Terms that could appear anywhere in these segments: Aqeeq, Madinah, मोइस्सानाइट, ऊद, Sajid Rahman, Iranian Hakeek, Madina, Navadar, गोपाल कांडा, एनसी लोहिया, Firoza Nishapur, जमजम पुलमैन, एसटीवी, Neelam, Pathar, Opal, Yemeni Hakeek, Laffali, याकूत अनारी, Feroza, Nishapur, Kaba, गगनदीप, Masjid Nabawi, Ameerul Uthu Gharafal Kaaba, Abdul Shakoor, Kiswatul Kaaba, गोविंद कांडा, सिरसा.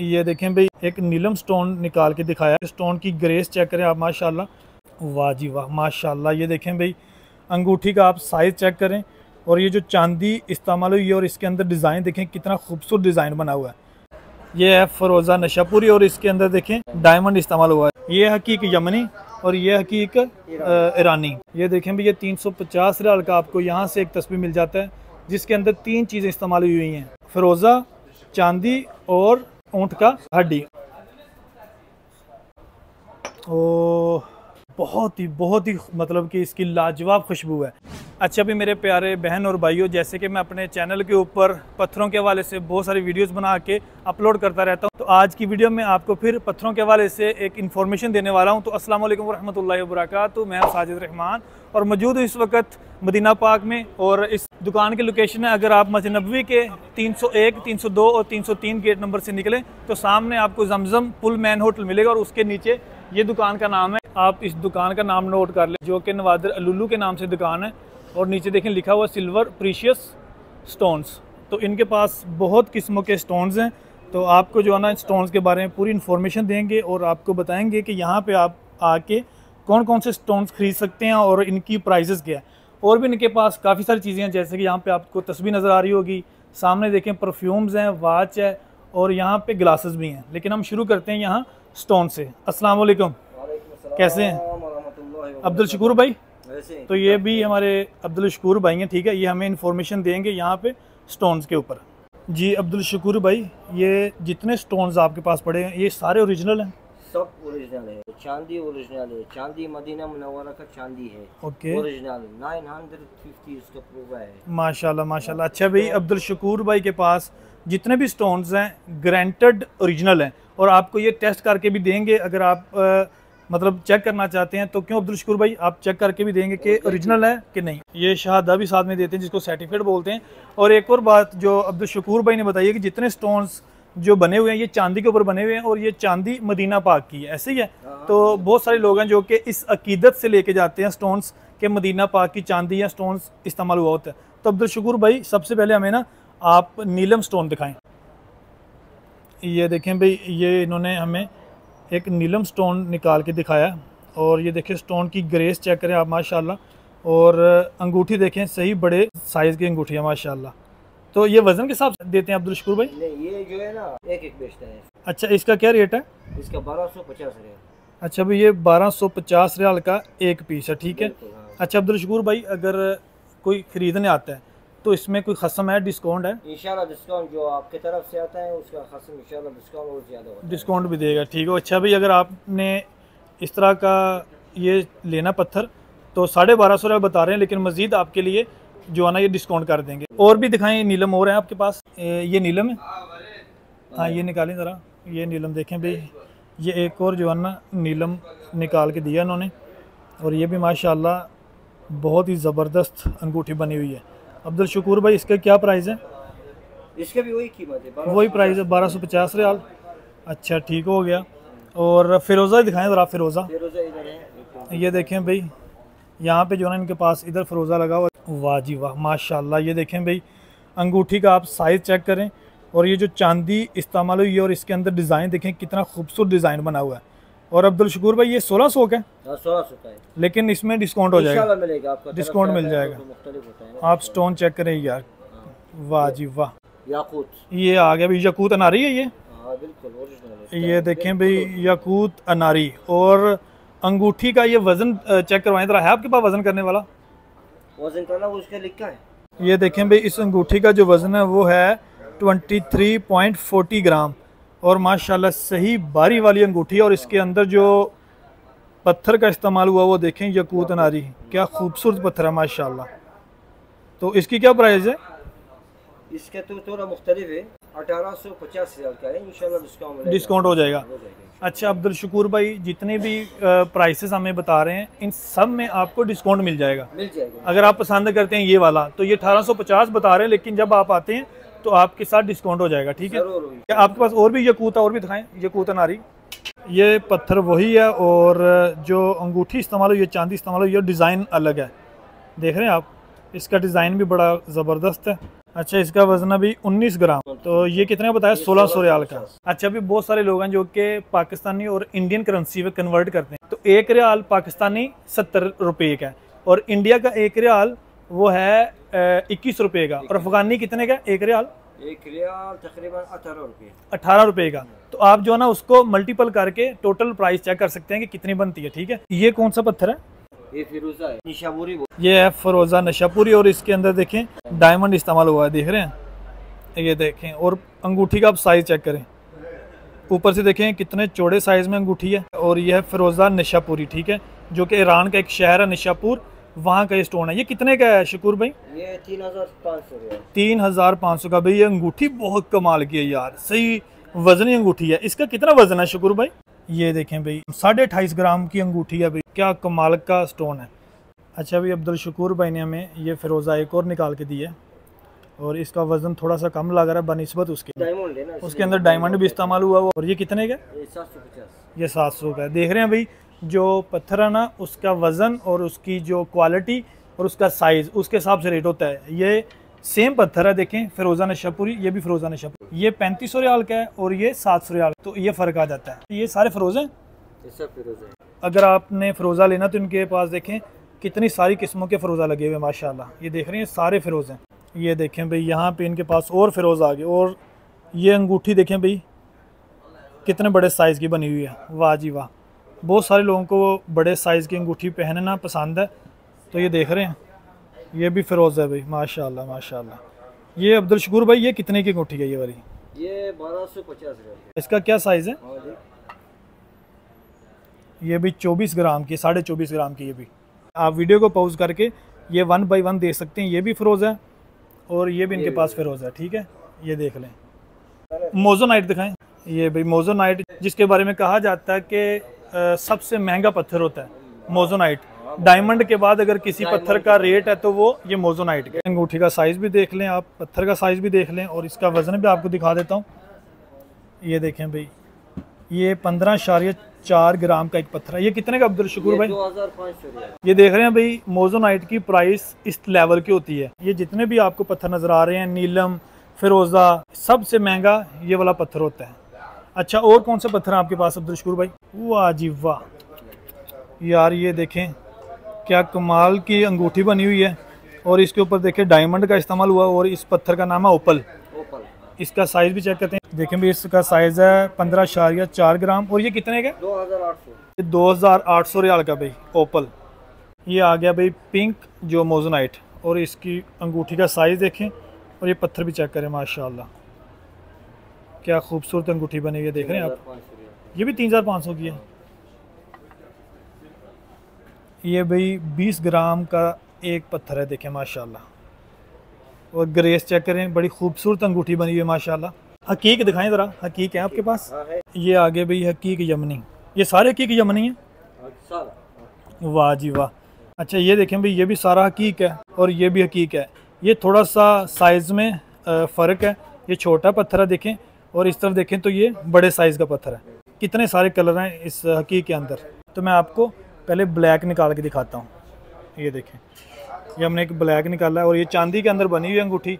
ये देखें भाई, एक नीलम स्टोन निकाल के दिखाया। स्टोन की ग्रेस चेक करें आप, माशाल्लाह, वाह जी वाह, माशाल्लाह। ये देखें भाई, अंगूठी का आप साइज़ चेक करें, और ये जो चांदी इस्तेमाल हुई है, और इसके अंदर डिज़ाइन देखें कितना खूबसूरत डिज़ाइन बना हुआ है। ये है फ़िरोज़ा निशापुरी, और इसके अंदर देखें डायमंड इस्तेमाल हुआ है। ये हकीक यमनी और ये हकीक ईरानी। ये देखें भी, ये 350 रियाल का आपको यहाँ से एक तस्वीर मिल जाता है, जिसके अंदर तीन चीज़ें इस्तेमाल हुई हैं, फ़िरोज़ा, चांदी और ऊँट का हड्डी। और बहुत ही मतलब कि इसकी लाजवाब खुशबू है। अच्छा भी मेरे प्यारे बहन और भाइयों, जैसे कि मैं अपने चैनल के ऊपर पत्थरों के हवाले से बहुत सारी वीडियोस बना के अपलोड करता रहता हूं, तो आज की वीडियो में आपको फिर पत्थरों के हवाले से एक इन्फॉर्मेशन देने वाला हूं। तो अस्सलाम वालेकुम वरहमतुल्लाहि वबरकातुहू, मैं साजिद रहमान और मौजूद हूं इस वक्त मदीना पाक में। और इस दुकान की लोकेशन है, अगर आप मस्जिद नबवी के 301, 302 और 303 गेट नंबर से निकलें तो सामने आपको जमजम पुलमैन होटल मिलेगा, और उसके नीचे ये दुकान का नाम है। आप इस दुकान का नाम नोट कर लें, जो कि नवादर अलुलू के नाम से दुकान है, और नीचे देखें लिखा हुआ सिल्वर प्रीशियस स्टोन्स। तो इनके पास बहुत किस्मों के स्टोन्स हैं, तो आपको जो है ना स्टोन्स के बारे में पूरी इन्फॉर्मेशन देंगे, और आपको बताएंगे कि यहाँ पे आप आके कौन कौन से स्टोन्स खरीद सकते हैं और इनकी प्राइसेस क्या है। और भी इनके पास काफ़ी सारी चीज़ें हैं, जैसे कि यहाँ पर आपको तस्वीर नज़र आ रही होगी, सामने देखें परफ्यूम्स हैं, वाच है, और यहाँ पर ग्लासेस भी हैं। लेकिन हम शुरू करते हैं यहाँ स्टोन से। अस्सलाम वालेकुम, कैसे हैं अब्दुल शकूर भाई? तो ये भी हमारे अब्दुल शकूर भाई हैं, ठीक है, ये हमें इन्फॉर्मेशन देंगे यहाँ पे स्टोन्स के ऊपर। जी अब्दुल शकूर भाई, ये जितने स्टोन्स आपके पास पड़े हैं, ये सारे ओरिजिनल हैं? सब ओरिजिनल है, चांदी ओरिजिनल है, चांदी मदीना मुनव्वरा का चांदी है। ओके, ओरिजिनल 950 इसका पूरा है, माशाल्लाह माशाल्लाह। अच्छा भाई, अब्दुल शकूर भाई के पास जितने भी स्टोन्स हैं ग्रांटेड ओरिजिनल हैं, और आपको ये टेस्ट करके भी देंगे। अगर आप मतलब चेक करना चाहते हैं तो क्यों अब्दुल शकूर भाई, आप चेक करके भी देंगे कि ओरिजिनल है कि नहीं। ये शहादा भी साथ में देते हैं, जिसको सर्टिफिकेट बोलते हैं। और एक और बात जो अब्दुल शकूर भाई ने बताई है कि जितने स्टोन्स जो बने हुए हैं ये चांदी के ऊपर बने हुए हैं, और ये चांदी मदीना पाक की है, ऐसे ही है। तो बहुत सारे लोग हैं जो कि इस अकीदत से लेके जाते हैं स्टोन्स के मदीना पाक की चांदी या स्टोन्स इस्तेमाल हुआ होता है। तो अब्दुल शकूर भाई, सबसे पहले हमें ना आप नीलम स्टोन दिखाएं। ये देखें भाई, ये इन्होंने हमें एक नीलम स्टोन निकाल के दिखाया, और ये देखें स्टोन की ग्रेस चेक करें आप, माशाल्लाह। और अंगूठी देखें, सही बड़े साइज़ की अंगूठी है, माशाल्लाह। तो ये वज़न के हिसाब से देते हैं अब्दुल शकूर भाई? नहीं, ये जो है ना एक बेचता है। अच्छा, इसका क्या रेट है? इसका 1250 रियाल। अच्छा भाई, ये 1250 रियाल का एक पीस है, ठीक है। अच्छा अब्दुल शकूर भाई, अगर कोई ख़रीदने आता है तो इसमें कोई खसम है, डिस्काउंट है? इंशाल्लाह डिस्काउंट जो आपके तरफ से आता है उसका खसम इंशाल्लाह डिस्काउंट और ज़्यादा होगा, डिस्काउंट भी देगा, ठीक है। अच्छा भाई, अगर आपने इस तरह का ये लेना पत्थर तो 1250 रुपये बता रहे हैं, लेकिन मज़ीद आपके लिए जो है ना ये डिस्काउंट कर देंगे। और भी दिखाएं, नीलम और हैं आपके पास? ये नीलम है, हाँ ये निकालें ज़रा, ये नीलम देखें भाई। ये एक और जो है ना नीलम निकाल के दिया इन्होंने, और ये भी माशाल्लाह बहुत ही ज़बरदस्त अंगूठी बनी हुई है। अब्दुल शकूर भाई, इसका क्या प्राइस है? इसका भी वही कीमत है, वही प्राइस है 1250 रियाल। अच्छा, ठीक हो गया। और फ़िरोज़ा दिखाएं ज़रा, फ़िरोज़ा इधर है, ये देखें भाई, यहाँ पे जो है इनके पास इधर फ़िरोज़ा लगा हुआ, वाह जी वाह, माशाल्लाह। ये देखें भाई, अंगूठी का आप साइज़ चेक करें, और ये जो चांदी इस्तेमाल हुई है, और इसके अंदर डिज़ाइन देखें कितना खूबसूरत डिज़ाइन बना हुआ है। और अब्दुल शकूर भाई, ये 1600 का है? 1600 का है, लेकिन इसमें डिस्काउंट हो जाएगा, मिलेगा आपको डिस्काउंट मिल जाएगा। तो आप स्टोन चेक करें यार, वाह जी वाह। याकूत, ये आ गया भाई, याकूत अनारी है ये, बिल्कुल। ये देखें भाई, याकूत अनारी। और अंगूठी का ये वज़न चेक करवाएं ज़रा, है आपके पास वज़न करने वाला? वज़न करना वो उसका लिखा है। ये देखें भाई, इस अंगूठी का जो वज़न है वो है 23.40 ग्राम, और माशाल्लाह सही बारी वाली अंगूठी है। और इसके अंदर जो पत्थर का इस्तेमाल हुआ वो देखें, याकूत अनारी, क्या खूबसूरत पत्थर है माशाल्लाह। तो इसकी क्या प्राइस है? इसका तो थोड़ा मुख्तलिफ है, 1850 रियाल का है, इंशाल्लाह डिस्काउंट हो जाएगा। अच्छा अब्दुल शकूर भाई, जितने भी प्राइसेस हमें बता रहे हैं इन सब में आपको डिस्काउंट मिल जाएगा, अगर आप पसंद करते हैं ये वाला। तो ये 1850 बता रहे हैं, लेकिन जब आप आते हैं तो आपके साथ डिस्काउंट हो जाएगा, ठीक है। आपके पास और भी याकूत, और भी दिखाएं, याकूत अनारी। ये पत्थर वही है, और जो अंगूठी इस्तेमाल हुई, ये चांदी इस्तेमाल हुई, ये डिज़ाइन अलग है, देख रहे हैं आप, इसका डिज़ाइन भी बड़ा ज़बरदस्त है। अच्छा, इसका वजन अभी 19 ग्राम। तो ये कितने बताया? 1600 रियाल का। अच्छा, अभी बहुत सारे लोग हैं जो कि पाकिस्तानी और इंडियन करेंसी में कन्वर्ट करते हैं। तो एक रियाल पाकिस्तानी 70 रुपये का है और इंडिया का एक रियाल वो है 21 रुपये का। और अफगानी कितने का एक रियाल? एक रियाल तकरीबन 18 रुपये का। तो आप जो है ना उसको मल्टीपल करके टोटल प्राइस चेक कर सकते हैं कि कितनी बनती है। ठीक है, ये कौन सा पत्थर है? ये फिरोजा है, निशापुरी। ये है फिरोजा निशापुरी और इसके अंदर देखें डायमंड इस्तेमाल हुआ है, देख रहे हैं? ये देखें। और अंगूठी का आप साइज चेक करें, ऊपर से देखें कितने चौड़े साइज में अंगूठी है। और यह है फिरोजा निशापुरी, ठीक है, जो कि ईरान का एक शहर है निशापुर, वहाँ का ये स्टोन है। ये कितने का है शकूर भाई? ये 3500। 3500 का भाई। ये अंगूठी बहुत कमाल की है यार, सही वजनी अंगूठी है। इसका कितना वजन है शकूर भाई? ये देखें भाई 28.5 ग्राम की अंगूठी है भाई, क्या कमाल का स्टोन है। अच्छा भाई, अब्दुल शकूर भाई ने हमें ये फिरोज़ा एक और निकाल के दी है और इसका वजन थोड़ा सा कम लग रहा है बनिस्बत उसके। डायमंड है ना, उसके अंदर डायमंड भी इस्तेमाल हुआ। और ये कितने का? 750। ये 700 का। देख रहे हैं भाई, जो पत्थर है ना उसका वज़न और उसकी जो क्वालिटी और उसका साइज़, उसके हिसाब से रेट होता है। ये सेम पत्थर है, देखें फिरोजा निशापुरी, ये भी फिरोजा निशापुरी। ये 3500 रियाल का है और ये 700 रियाल, तो ये फ़र्क आ जाता है। ये सारे फिरोज़े हैं। अगर आपने फिरोज़ा लेना तो इनके पास देखें कितनी सारी किस्मों के फिरोज़ा लगे हुए हैं माशाल्लाह। ये देख रहे हैं सारे फिरोज़े हैं। ये देखें भाई, यहाँ पे इनके पास और फिरोज़ा आ गए। और ये अंगूठी देखें भाई कितने बड़े साइज़ की बनी हुई है, वाह जी वाह। बहुत सारे लोगों को बड़े साइज़ की अंगूठी पहनना पसंद है, तो ये देख रहे हैं ये भी फिरोज़ा है भाई माशाल्लाह माशाल्लाह। ये अब्दुल शकूर भाई, ये कितने की अंगूठी है ये वाली? ये 1250। इसका क्या साइज़ है? ये भी 24 ग्राम की, 24.5 ग्राम की। ये भी आप वीडियो को पॉज करके ये 1 बाई 1 देख सकते हैं। ये भी फिरोज़ा है और ये भी इनके पास फिरोज़ा है, ठीक है। ये देख लें, मोइस्सानाइट दिखाएं। ये भाई मोइस्सानाइट, जिसके बारे में कहा जाता है कि सबसे महंगा पत्थर होता है मोइस्सानाइट। डायमंड के बाद अगर किसी पत्थर का रेट है तो वो ये मोइस्सानाइट का। अंगूठी का साइज़ भी देख लें आप, पत्थर का साइज़ भी देख लें और इसका वज़न भी आपको दिखा देता हूँ। ये देखें भाई, ये 15.4 ग्राम का एक पत्थर है। ये कितने का अब्दुल शकूर भाई? 2500। ये देख रहे हैं भाई, मोइस्सानाइट की प्राइस इस लेवल की होती है। ये जितने भी आपको पत्थर नज़र आ रहे हैं, नीलम, फिरोज़ा, सबसे महंगा ये वाला पत्थर होता है। अच्छा, और कौन सा पत्थर है आपके पास अब्दुल शकूर भाई? वाह जी वाह यार, ये देखें क्या कमाल की अंगूठी बनी हुई है और इसके ऊपर देखें डायमंड का इस्तेमाल हुआ। और इस पत्थर का नाम है ओपल। इसका साइज़ भी चेक करते हैं, देखें भी इसका साइज़ है 15.4 ग्राम। और ये कितने का? 2800। 2800 रियाल का भाई ओपल। ये आ गया भाई पिंक जो मोइस्सानाइट। और इसकी अंगूठी का साइज़ देखें और ये पत्थर भी चेक करें माशाल्लाह, क्या खूबसूरत अंगूठी बनी हुई है, देख रहे हैं आप। ये भी 3500 की है। ये भाई 20 ग्राम का एक पत्थर है, देखें माशाल्लाह। और ग्रेस चेक करें, बड़ी खूबसूरत अंगूठी बनी हुई है माशाल्लाह। हकीक दिखाएं ज़रा, हकीक है आपके पास? ये आगे भाई हकीक यमनी। ये सारे हकीक यमनी हैं, वाह जी वाह। अच्छा, ये देखें भाई, ये भी सारा हकीक है और ये भी हकीक है। ये थोड़ा सा साइज़ में फ़र्क है, ये छोटा पत्थर है देखें, और इस तरफ देखें तो ये बड़े साइज़ का पत्थर है। कितने सारे कलर हैं इस हकीक के अंदर। तो मैं आपको पहले ब्लैक निकाल के दिखाता हूँ। ये देखें, ये हमने एक ब्लैक निकाला है और ये चांदी के अंदर बनी हुई अंगूठी।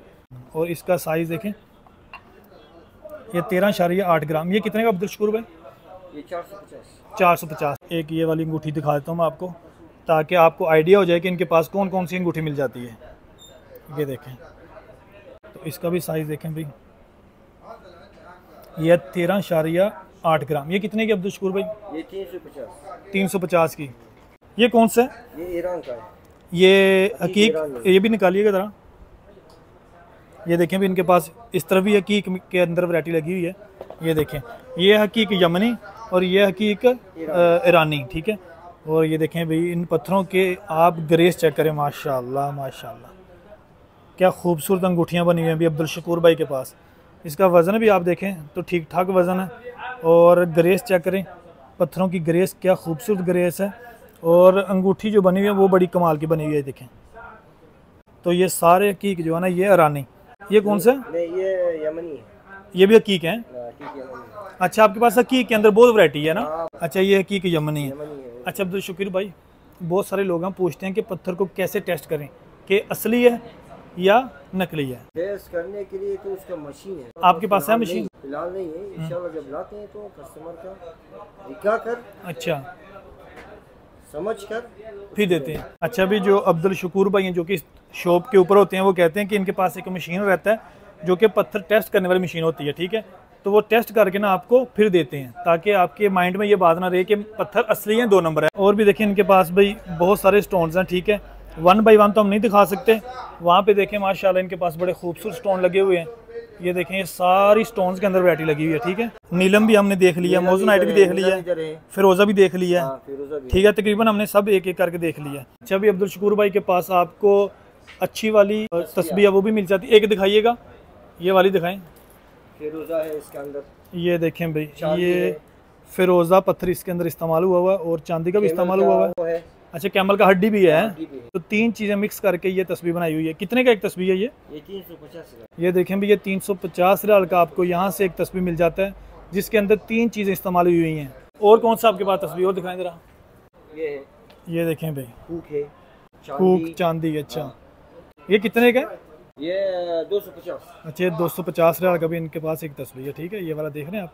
और इसका साइज़ देखें, ये 13.8 ग्राम। ये कितने का अब्दुल शकूर भाई? ये 450। 450। एक ये वाली अंगूठी दिखा देता हूँ मैं आपको, ताकि आपको आइडिया हो जाए कि इनके पास कौन कौन सी अंगूठी मिल जाती है। ये देखें, तो इसका भी साइज़ देखें भाई, यह 13.8 ग्राम। ये कितने की अब्दुल शकूर भाई? ये 350। 350 की। ये कौन सा है? ये ईरान का है। ये हकीक, ये भी निकालिएगा ज़रा। ये देखें भी, इनके पास इस तरफ भी हकीक के अंदर वैरायटी लगी हुई है। ये देखें, ये हकीक यमनी और ये हकीक ईरानी, ठीक है। और ये देखें भाई, इन पत्थरों के आप ग्रेस चेक करें माशाल्लाह माशाल्लाह, क्या खूबसूरत अंगूठियाँ बनी हुई हैं अभी अब्दुल शकूर भाई के पास। इसका वज़न भी आप देखें तो ठीक ठाक वज़न है। और ग्रेस चेक करें पत्थरों की, ग्रेस क्या खूबसूरत ग्रेस है। और अंगूठी जो बनी हुई है वो बड़ी कमाल की बनी हुई है, देखें। तो ये सारे हकीक जो है ना, ये ईरानी। ये कौन सा? ये यमनी है। ये भी हकीक है। अच्छा, आपके पास हकीक के अंदर बहुत वैरायटी है ना। अच्छा, ये हकीक यमनी है। अच्छा अब्दुल शकूर भाई, बहुत सारे लोग पूछते हैं कि पत्थर को कैसे टेस्ट करें कि असली है या नकली है? फेस करने के लिए तो उसका मशीन है। आपके पास है मशीन? फिलहाल नहीं है, इंशाल्लाह जब लाते हैं तो कस्टमर का दिखा कर अच्छा समझ कर फिर देते हैं। अच्छा भी जो अब्दुल शकूर भाई हैं जो कि शॉप के ऊपर होते हैं वो कहते हैं कि इनके पास एक मशीन रहता है जो कि पत्थर टेस्ट करने वाली मशीन होती है, ठीक है, तो वो टेस्ट करके ना आपको फिर देते हैं ताकि आपके माइंड में ये बात ना रहे कि पत्थर असली हैं 2 नंबर है। और भी देखिए इनके पास भाई बहुत सारे स्टोन्स हैं, ठीक है, 1 बाई 1 तो हम नहीं दिखा सकते। वहाँ पे देखें माशाल्लाह इनके पास बड़े खूबसूरत स्टोन लगे हुए हैं, ये देखें ये सारी स्टोन्स के अंदर वैरायटी लगी हुई है, ठीक है। नीलम भी हमने देख लिया, मोइसनाइट भी देख लिया, फिरोजा भी देख लिया, ठीक है, तकरीबन हमने सब एक एक करके देख लिया। अच्छा भी अब्दुल शकूर भाई के पास आपको अच्छी वाली तस्बीह वो भी मिल जाती है, एक दिखाइएगा, ये वाली दिखाएं, फिरोजा है इसके अंदर, ये देखें भाई ये फिरोजा पत्थर इसके अंदर इस्तेमाल हुआ हुआ है और चांदी का भी इस्तेमाल हुआ हुआ है। अच्छा कैमल का हड्डी भी है, तो 3 चीजें मिक्स करके ये तस्बीह बनाई हुई है। कितने का एक तस्बीह है? ये 350। ये देखें भी ये 350 रियाल का आपको यहाँ से एक तस्बीह मिल जाता है जिसके अंदर 3 चीजें इस्तेमाल हुई हुई हैं। और कौन सा आपके पास तस्बीह और दिखाएं जरा? ये देखें भाई कूक चांदी, अच्छा ये कितने का? ये 250। अच्छा 250 रियाल का भी इनके पास एक तस्बीह है, ठीक है, ये वाला देख रहे हैं आप।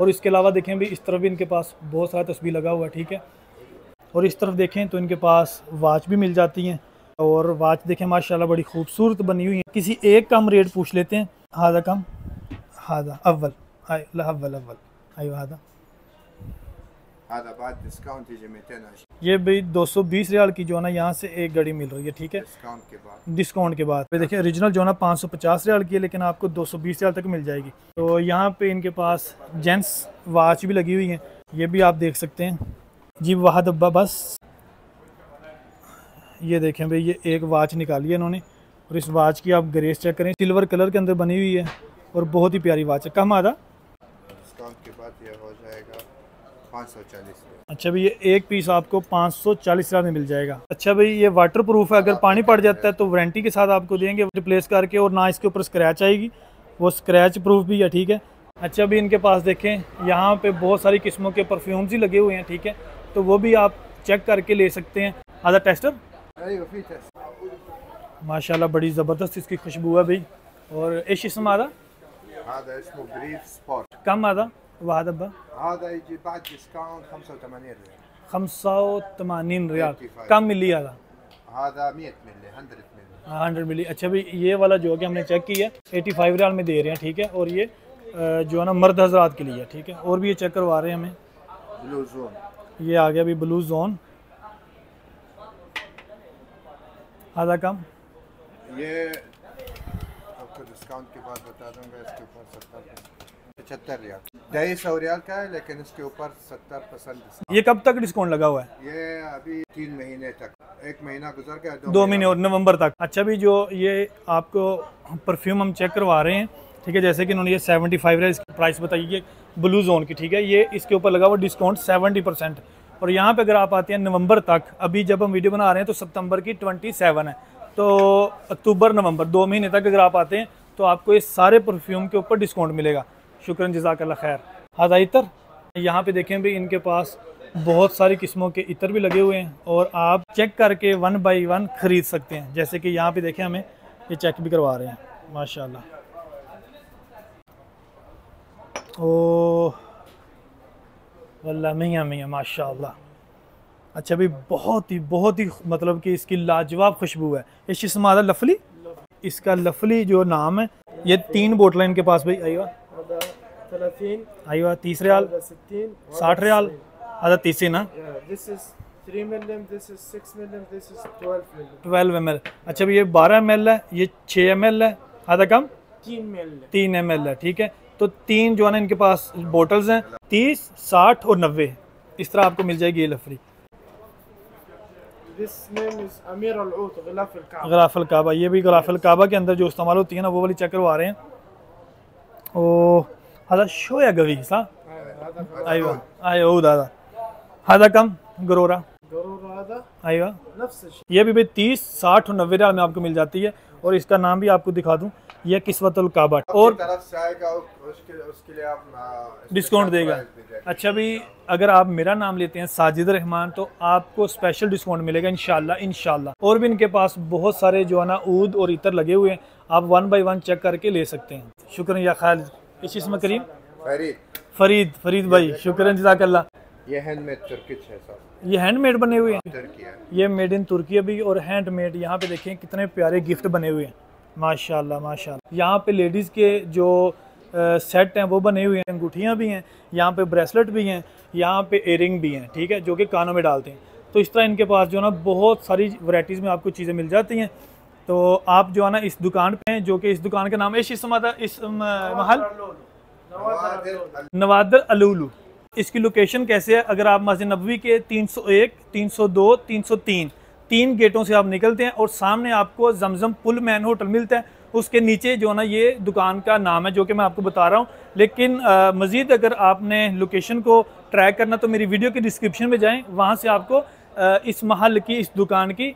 और इसके अलावा देखें भी इस तरफ भी इनके पास बहुत सारा तस्बीह लगा हुआ है, ठीक है, और इस तरफ देखें तो इनके पास वाच भी मिल जाती हैं और वाच देखें माशाल्लाह बड़ी खूबसूरत बनी हुई है। किसी एक का हम रेट पूछ लेते हैं। हादा कम हादा अव्वल अव्वल अव्वल आई हादा हादा बाद डिस्काउंट दीजिए में 10। ये भाई 220 रियाल की जो है ना यहाँ से एक गाड़ी मिल रही है, ठीक है, डिस्काउंट के बाद। देखिए ओरिजिनल जो है ना 550 रियाल की है लेकिन आपको 220 रियाल तक मिल जाएगी। तो यहाँ पे इनके पास जेंट्स वाच भी लगी हुई है, ये भी आप देख सकते हैं जी वहा डब्बा बस। ये देखें भाई ये एक वाच निकाली है इन्होंने और इस वाच की आप ग्रेस चेक करें, सिल्वर कलर के अंदर बनी हुई है और बहुत ही प्यारी वाच है। कम आधा डिस्काउंट के बाद ये हो जाएगा 540। अच्छा भाई ये एक पीस आपको 540 में मिल जाएगा। अच्छा भाई ये वाटर प्रूफ है, अगर पानी पड़ जाता है तो वारंटी के साथ आपको देंगे रिप्लेस करके और ना इसके ऊपर स्क्रैच आएगी, वो स्क्रैच प्रूफ भी है, ठीक है। अच्छा भाई इनके पास देखें यहाँ पे बहुत सारी किस्मों के परफ्यूम्स ही लगे हुए हैं, ठीक है, तो वो भी आप चेक करके ले सकते हैं। आधा टेस्टर माशाल्लाह बड़ी ज़बरदस्त इसकी खुशबू है भाई। और एशिस्म आधा कम आधा वहा डब्बा 85 रियाल कम मिली आधा 100 मिली। अच्छा भाई ये वाला जो कि हमने चेक किया 85 रियाल में दे रहे हैं, ठीक है, और ये जो है ना मर्द हजरात के लिए, ठीक है। और भी ये चेक करवा रहे हैं हमें, ब्लू जोन ये आ गया अभी ब्लू जोन आधा कम, ये आपको डिस्काउंट के बाद बता दूंगा। इसके ऊपर 75 रियाल 250 रियाल का है लेकिन इसके ऊपर 70%। ये कब तक डिस्काउंट लगा हुआ है? ये अभी 3 महीने तक, 1 महीना गुजर गया, 2 महीने और नवम्बर तक। अच्छा भी जो ये आपको परफ्यूम हम चेक करवा रहे हैं, ठीक है, जैसे कि उन्होंने ये 75 है इसकी प्राइस बताई है ब्लू जोन की, ठीक है, ये इसके ऊपर लगा हुआ डिस्काउंट 70%। और यहाँ पे अगर आप आते हैं नवंबर तक, अभी जब हम वीडियो बना रहे हैं तो सितंबर की 27 है, तो अक्टूबर नवंबर 2 महीने तक अगर आप आते हैं तो आपको ये सारे परफ्यूम के ऊपर डिस्काउंट मिलेगा। शुक्रिया, जज़ाकल्लाह खैर। हादा इतर, यहाँ पर देखें भाई इनके पास बहुत सारी किस्मों के इतर भी लगे हुए हैं और आप चेक करके 1 बाई 1 ख़रीद सकते हैं, जैसे कि यहाँ पर देखें हमें ये चेक भी करवा रहे हैं माशाल्लाह। ओ वल्ला मियाँ मियाँ माशाल्लाह। अच्छा भाई बहुत ही मतलब कि इसकी लाजवाब खुशबू है। ये शिस्मा आधा लफली, इसका लफली जो नाम है। ये 3 बोतलें इनके पास भाई आईवा 30 रियाल 60 रियाल आधा 30 ना 12 ml। अच्छा भाई ये 12 ml है, ये 6 ml है, आधा कम 3 ml है, ठीक है, तो 3 जो है ना इनके पास बोटल्स हैं 30, 60 और 90 इस तरह आपको मिल जाएगी ये लफरी। This name is Ameerul Uthu Gharafal Kaaba, ये भी गराफल काबा के अंदर जो इस्तेमाल होती है ना वो वाली चेक करवा रहे हैं। ओ हदा शोया गवी सा आईवा आयो दादा हदा कम गरोरा आईवा ये भी भाई 30, 60 और 90 में आपको मिल जाती है। और इसका नाम भी आपको दिखा दूँ, यह किस्वतुल काबा, और उसके लिए आप डिस्काउंट देगा। अच्छा भी अगर आप मेरा नाम लेते हैं साजिद रहमान तो आपको स्पेशल डिस्काउंट मिलेगा इंशाल्लाह इंशाल्लाह। और भी इनके पास बहुत सारे जो है ना ऊद और इतर लगे हुए हैं, आप वन बाई वन चेक करके ले सकते हैं। शुक्रिया खालिद। इस इसमें करीम फरीद भाई शुक्रन जज़ाकल्लाह। ये हैंडमेड तुर्किश है साहब, ये हैंडमेड बने हुए हैं, ये मेड इन तुर्की भी और हैंडमेड। यहाँ पे देखें कितने प्यारे गिफ्ट बने हुए हैं माशाल्लाह माशाल्लाह। यहाँ पे लेडीज़ के जो सेट हैं वो बने हुए हैं, अंगूठियाँ भी हैं, यहाँ पे ब्रेसलेट भी हैं, यहाँ पे इयररिंग भी हैं, ठीक है, जो कि कानों में डालते हैं। तो इस तरह इनके पास जो है ना बहुत सारी वैरायटीज़ में आपको चीज़ें मिल जाती हैं। तो आप जो है ना इस दुकान पे हैं, जो कि इस दुकान का नाम है इस महल नवादर अलूलू। इसकी लोकेशन कैसे है, अगर आप मस्जिद नबवी के 301, 302, 303 तीन गेटों से आप निकलते हैं और सामने आपको जमजम पुलमैन होटल मिलता है, उसके नीचे जो है ना ये दुकान का नाम है जो कि मैं आपको बता रहा हूँ। लेकिन मज़ीद अगर आपने लोकेशन को ट्रैक करना तो मेरी वीडियो की डिस्क्रिप्शन में जाएँ, वहाँ से आपको इस महल की इस दुकान की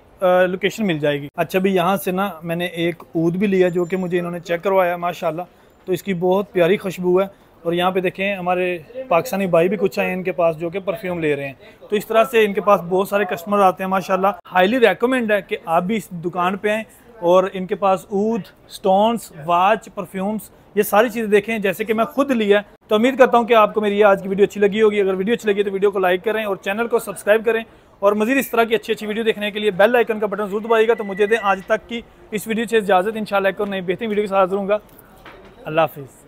लोकेशन मिल जाएगी। अच्छा भी यहाँ से ना मैंने एक ऊद भी लिया जो कि मुझे इन्होंने चेक करवाया माशाल्लाह, तो इसकी बहुत प्यारी खुशबू है। और यहाँ पे देखें हमारे पाकिस्तानी भाई भी कुछ आए इनके पास जो कि परफ्यूम ले रहे हैं। तो इस तरह से इनके पास बहुत सारे कस्टमर आते हैं माशाल्लाह। हाईली रेकमेंड है कि आप भी इस दुकान पे आएँ और इनके पास ऊद, स्टोन्स, वाच, परफ्यूम्स, ये सारी चीज़ें देखें जैसे कि मैं खुद लिया। तो उम्मीद करता हूँ कि आपको मेरी आज की वीडियो अच्छी लगी होगी। अगर वीडियो अच्छी लगी तो वीडियो को लाइक करें और चैनल को सब्सक्राइब करें। और मज़ीद इस तरह की अच्छी अच्छी वीडियो देखने के लिए बेल आइकन का बटन जरूर दबाइएगा। तो मुझे दें आज तक की इस वीडियो से इजाज़त। इंशाल्लाह एक और नई बेहतरीन वीडियो के साथ हाजिर होऊंगा। अल्लाह हाफिज़।